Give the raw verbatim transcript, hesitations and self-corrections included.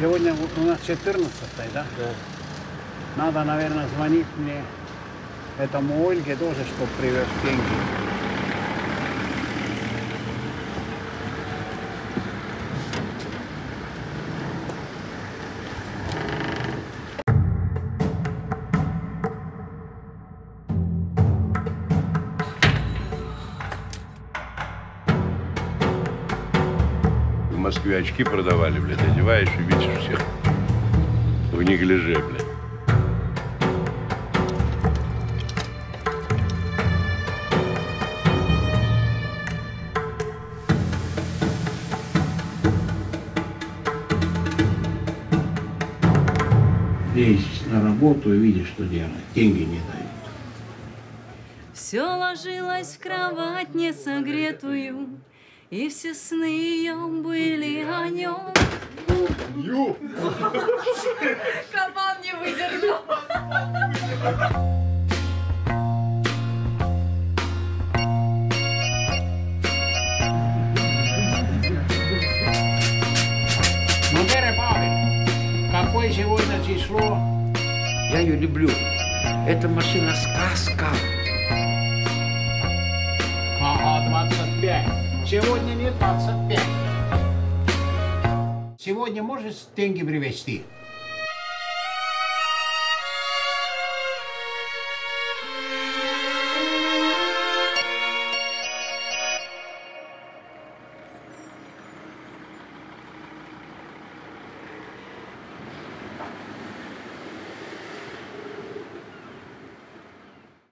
Сегодня у нас четырнадцатое, да? Да. Надо, наверное, звонить мне этому Ольге тоже, чтобы привез деньги. В Москве очки продавали, блядь, одеваешь и видишь всех в неглиже, блядь. Лезь на работу и видишь, что делать. Деньги не дают. Все ложилось в кровать несогретую, и все сны ее были о нем. Кабан не выдержал. Ну, Павел, какое сегодня число? Я ее люблю. Это машина сказка. Ага, двадцать пять. Сегодня не двадцать пять. Сегодня можешь деньги привезти?